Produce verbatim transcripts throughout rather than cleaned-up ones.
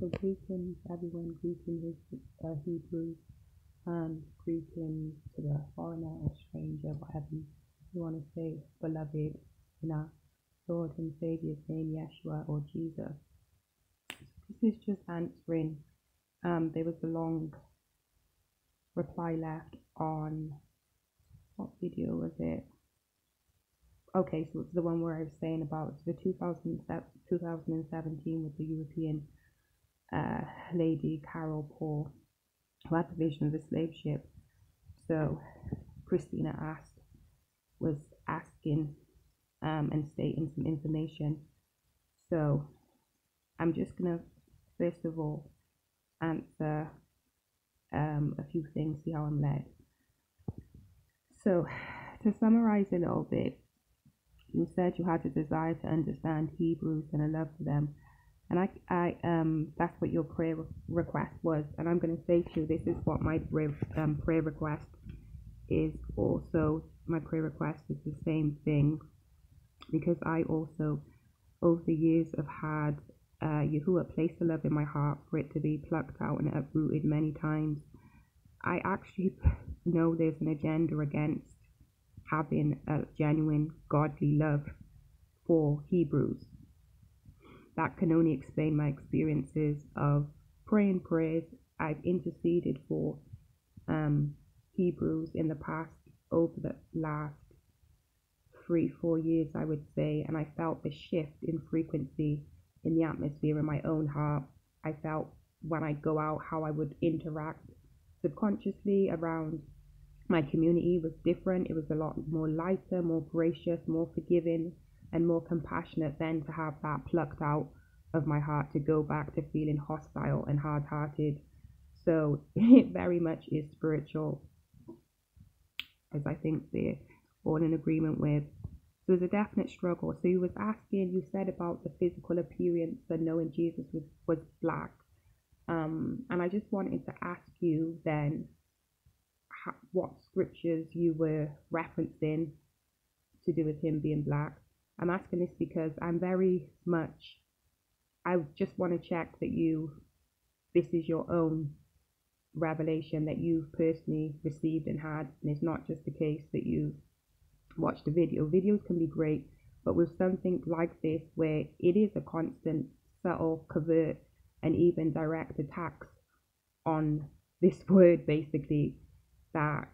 So greetings, everyone. Greetings, uh, Hebrews, um, greetings to the foreigner or stranger, whatever you want to say, beloved, in our Lord and Savior's name, Yeshua or Jesus. This is just answering. Um, there was a long reply left on, what video was it? Okay, so it's the one where I was saying about the two thousand seventeen with the European uh, lady Carol Paul, who had the vision of the slave ship. So Christina asked, was asking um, and stating some information. So I'm just going to, first of all, answer um, a few things, see how I'm led. So to summarize a little bit, you said you had a desire to understand Hebrews and a love for them, and I, I um, that's what your prayer re request was. And I'm going to say to you, this is what my prayer, um, prayer request is. Also, my prayer request is the same thing, because I also, over the years, have had uh, Yahuwah place the love in my heart for it to be plucked out and uprooted many times. I actually know there's an agenda against having a genuine godly love for Hebrews. That can only explain my experiences of praying prayers. I've interceded for um, Hebrews in the past, over the last three, four years, I would say, and I felt the shift in frequency in the atmosphere in my own heart. I felt when I go out, how I would interact subconsciously around my community was different. It was a lot more lighter, more gracious, more forgiving, and more compassionate than to have that plucked out of my heart to go back to feeling hostile and hard-hearted. So it very much is spiritual, as I think they're all in agreement with. So there's a definite struggle. So you was asking, you said about the physical appearance and knowing Jesus was, was black. Um, and I just wanted to ask you then, what scriptures you were referencing to do with him being black. I'm asking this because I'm very much, I just want to check that you, this is your own revelation that you've personally received and had, and it's not just the case that you watched a video. Videos can be great, but with something like this where it is a constant, subtle, covert, and even direct attacks on this word, basically, that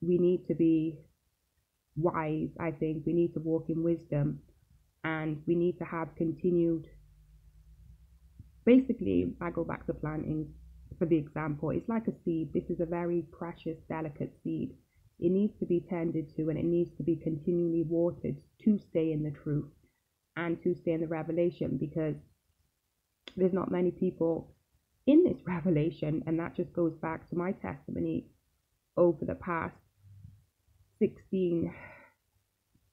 we need to be wise. I think we need to walk in wisdom, and we need to have continued, basically, I go back to planting for the example. It's like a seed. This is a very precious, delicate seed. It needs to be tended to, and it needs to be continually watered to stay in the truth and to stay in the revelation, because there's not many people in this revelation. And that just goes back to my testimony over the past sixteen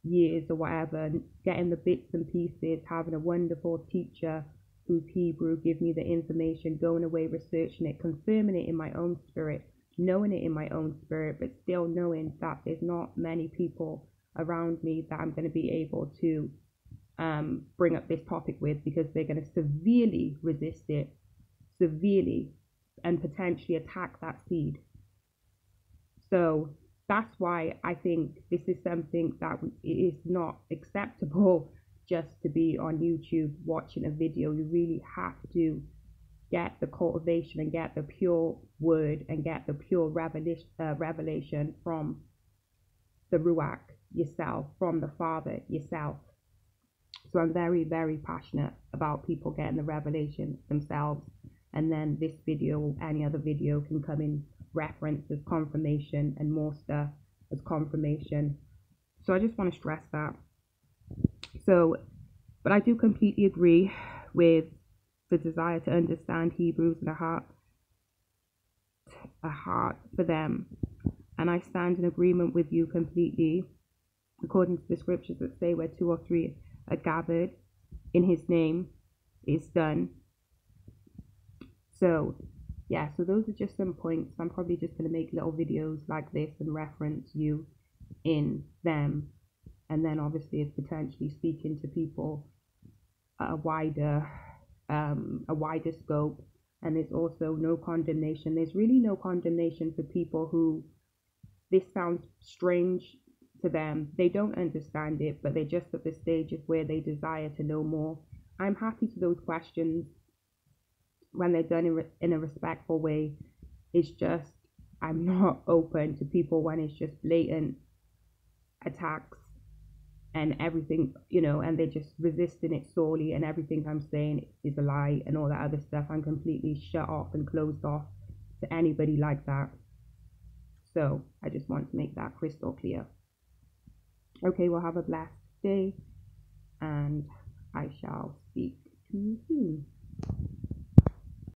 years or whatever, getting the bits and pieces, having a wonderful teacher who's Hebrew give me the information, going away, researching it, confirming it in my own spirit, knowing it in my own spirit, but still knowing that there's not many people around me that I'm going to be able to um, bring up this topic with, because they're going to severely resist it, severely, and potentially attack that seed. So that's why I think this is something that is not acceptable just to be on YouTube watching a video. You really have to get the cultivation and get the pure word and get the pure revelation, uh, revelation from the Ruach yourself, from the Father yourself. So I'm very, very passionate about people getting the revelation themselves. And then this video or any other video can come in reference as confirmation, and more stuff as confirmation. So I just want to stress that. So, but I do completely agree with the desire to understand Hebrews and a heart, a heart for them. And I stand in agreement with you completely, according to the scriptures that say where two or three are gathered in his name is done. So yeah, so those are just some points. I'm probably just going to make little videos like this and reference you in them. And then obviously it's potentially speaking to people at a wider, um, a wider scope and there's also no condemnation. There's really no condemnation for people who, this sounds strange to them, they don't understand it, but they're just at the stage of where they desire to know more. I'm happy to those questions when they're done in, re- in a respectful way. It's just I'm not open to people when it's just blatant attacks and everything, you know, and they're just resisting it sorely, and everything I'm saying is a lie and all that other stuff. I'm completely shut off and closed off to anybody like that. So I just want to make that crystal clear. Okay, well, have a blessed day, and I shall speak to you soon.